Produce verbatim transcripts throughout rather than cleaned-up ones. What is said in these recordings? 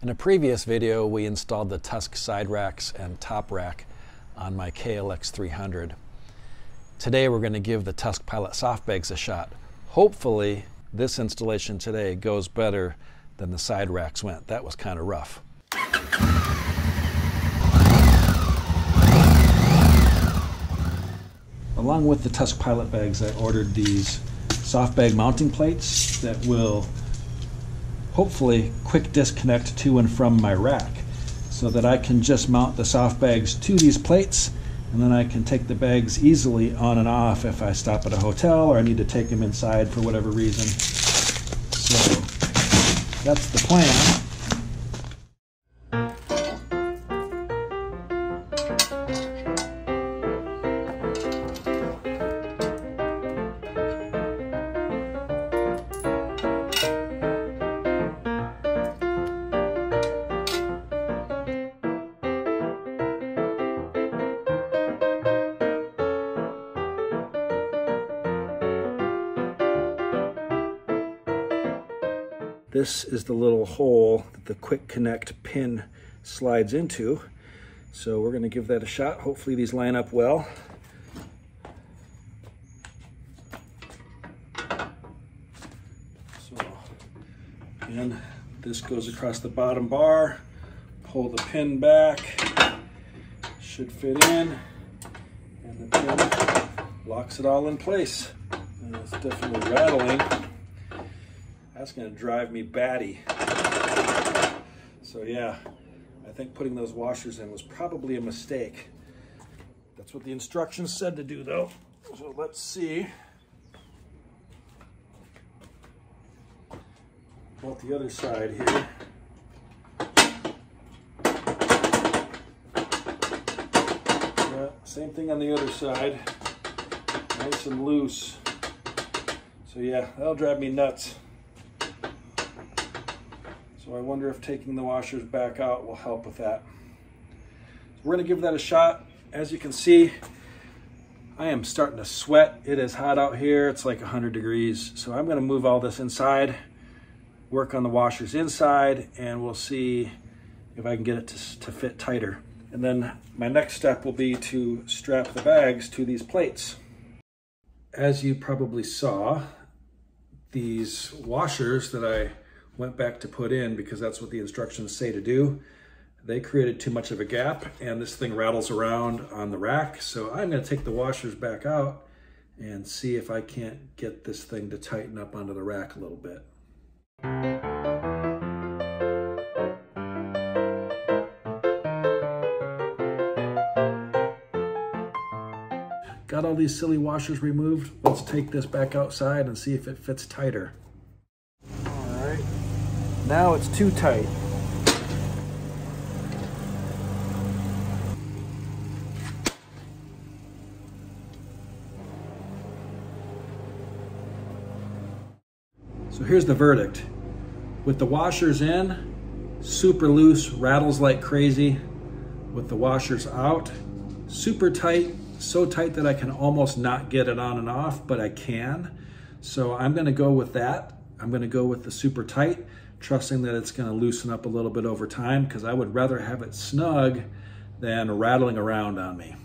In a previous video, we installed the Tusk side racks and top rack on my K L X three hundred. Today we're going to give the Tusk Pilot soft bags a shot. Hopefully this installation today goes better than the side racks went. That was kind of rough. Along with the Tusk Pilot bags, I ordered these soft bag mounting plates that will hopefully quick disconnect to and from my rack so that I can just mount the soft bags to these plates, and then I can take the bags easily on and off if I stop at a hotel or I need to take them inside for whatever reason. So that's the plan. This is the little hole that the quick connect pin slides into. So we're going to give that a shot. Hopefully these line up well. So, and this goes across the bottom bar. Pull the pin back. Should fit in. And the pin locks it all in place. And it's definitely rattling. That's going to drive me batty. So yeah, I think putting those washers in was probably a mistake. That's what the instructions said to do though. So let's see. About the other side here. Yeah, same thing on the other side. Nice and loose. So yeah, that'll drive me nuts. So I wonder if taking the washers back out will help with that. So we're gonna give that a shot. As you can see, I am starting to sweat. It is hot out here. It's like one hundred degrees. So I'm gonna move all this inside, work on the washers inside, and we'll see if I can get it to, to fit tighter. And then my next step will be to strap the bags to these plates. As you probably saw, these washers that I went back to put in because that's what the instructions say to do. They created too much of a gap and this thing rattles around on the rack. So I'm gonna take the washers back out and see if I can't get this thing to tighten up onto the rack a little bit. Got all these silly washers removed. Let's take this back outside and see if it fits tighter. Now it's too tight. So here's the verdict. With the washers in, super loose, rattles like crazy. With the washers out, super tight, so tight that I can almost not get it on and off, but I can. So I'm gonna go with that. I'm gonna go with the super tight, trusting that it's gonna loosen up a little bit over time because I would rather have it snug than rattling around on me.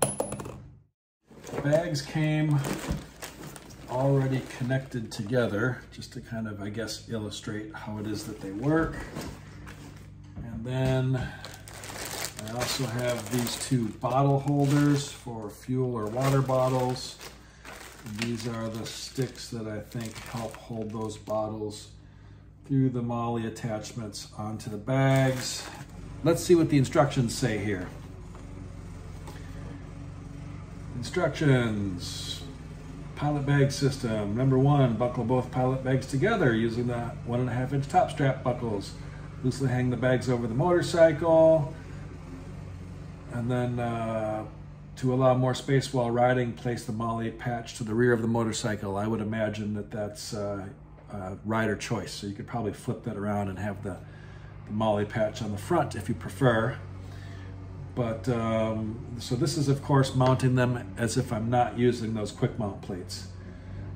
The bags came already connected together just to kind of, I guess, illustrate how it is that they work. And then I also have these two bottle holders for fuel or water bottles. These are the sticks that I think help hold those bottles through the MOLLE attachments onto the bags. Let's see what the instructions say here. Instructions, pilot bag system. Number one, buckle both pilot bags together using the one and a half inch top strap buckles. Loosely hang the bags over the motorcycle. And then uh, to allow more space while riding, place the MOLLE patch to the rear of the motorcycle. I would imagine that that's uh, Uh, rider choice, so you could probably flip that around and have the, the MOLLE patch on the front if you prefer. But um, so this is of course mounting them as if I'm not using those quick mount plates.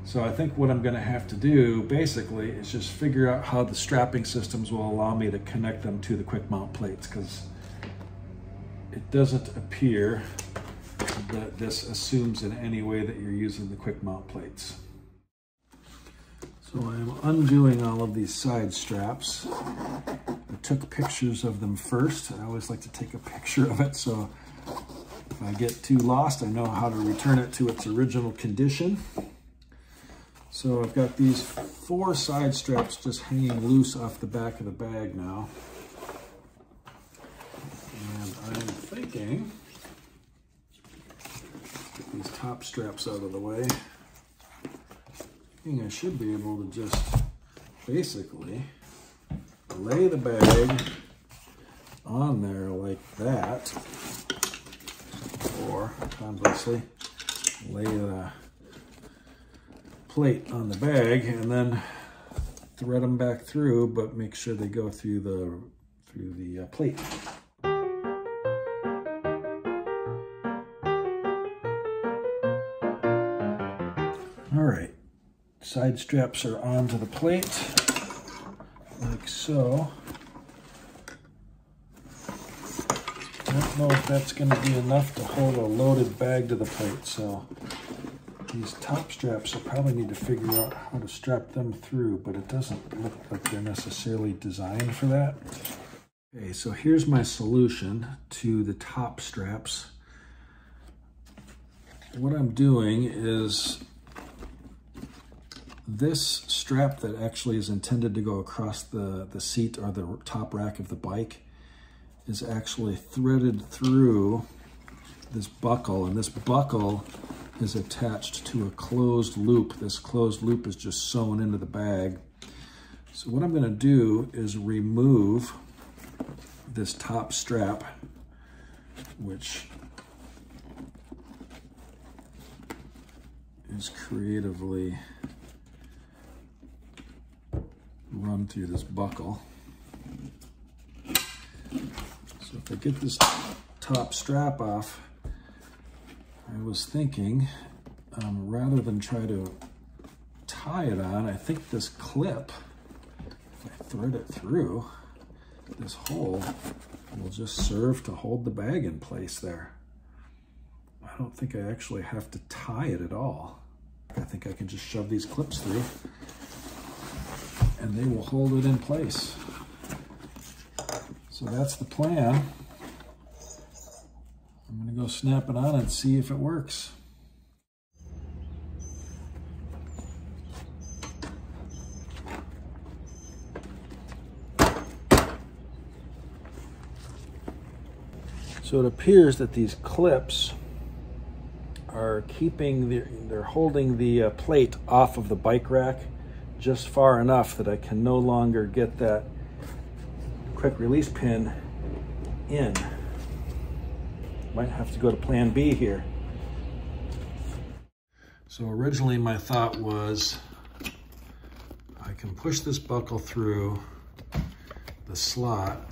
So I think what I'm gonna have to do basically is just figure out how the strapping systems will allow me to connect them to the quick mount plates, because it doesn't appear that this assumes in any way that you're using the quick mount plates. So I am undoing all of these side straps. I took pictures of them first. I always like to take a picture of it, so if I get too lost, I know how to return it to its original condition. So I've got these four side straps just hanging loose off the back of the bag now. And I'm thinking, let's get these top straps out of the way. I think I should be able to just basically lay the bag on there like that, or conversely, lay the plate on the bag and then thread them back through, but make sure they go through the through the uh, plate. All right, side straps are onto the plate like so. I don't know if that's going to be enough to hold a loaded bag to the plate, so these top straps, I probably need to figure out how to strap them through, but it doesn't look like they're necessarily designed for that. Okay, so here's my solution to the top straps. What I'm doing is this strap that actually is intended to go across the, the seat or the top rack of the bike is actually threaded through this buckle, and this buckle is attached to a closed loop. This closed loop is just sewn into the bag. So what I'm going to do is remove this top strap, which is creatively run through this buckle. So if I get this top strap off, I was thinking, um, rather than try to tie it on, I think this clip, if I thread it through this hole, will just serve to hold the bag in place there. I don't think I actually have to tie it at all. I think I can just shove these clips through and they will hold it in place. So that's the plan. I'm gonna go snap it on and see if it works. So it appears that these clips are keeping, the, they're holding the uh, plate off of the bike rack just far enough that I can no longer get that quick release pin in. Might have to go to plan B here. So originally my thought was I can push this buckle through the slot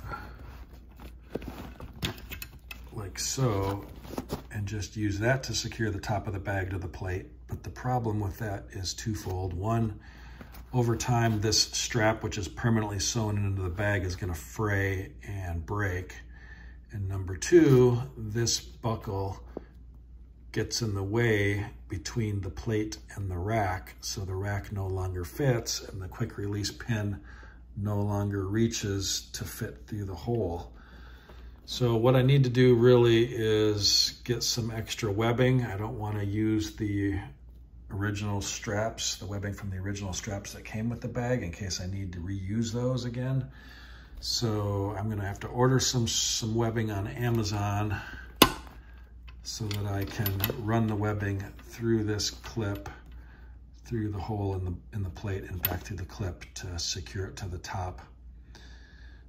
like so and just use that to secure the top of the bag to the plate. But the problem with that is twofold. One, over time this strap, which is permanently sewn into the bag, is going to fray and break. And number two, this buckle gets in the way between the plate and the rack, so the rack no longer fits and the quick release pin no longer reaches to fit through the hole. So what I need to do really is get some extra webbing. I don't want to use the original straps, the webbing from the original straps that came with the bag, in case I need to reuse those again. So I'm gonna have to order some, some webbing on Amazon so that I can run the webbing through this clip, through the hole in the, in the plate and back through the clip to secure it to the top.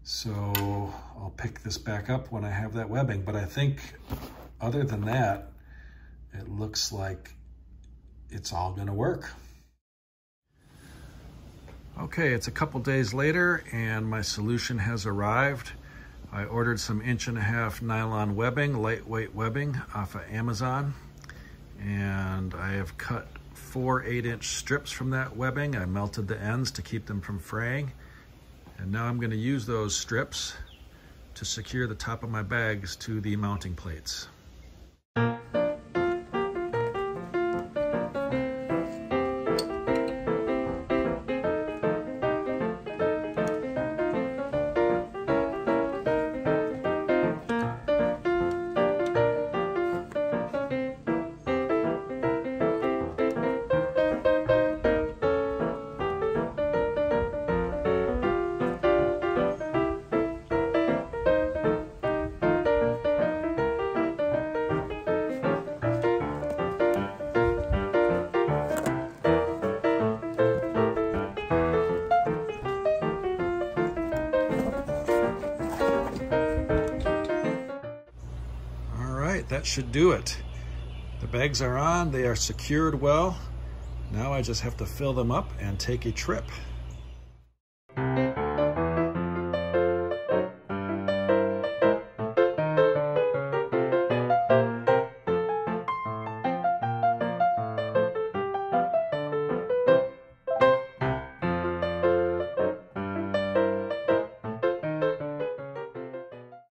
So I'll pick this back up when I have that webbing. But I think other than that, it looks like it's all gonna work. Okay, it's a couple days later and my solution has arrived. I ordered some inch and a half nylon webbing, lightweight webbing off of Amazon, and I have cut four eight inch strips from that webbing. I melted the ends to keep them from fraying. And now I'm going to use those strips to secure the top of my bags to the mounting plates. That should do it. The bags are on, they are secured well. Now I just have to fill them up and take a trip.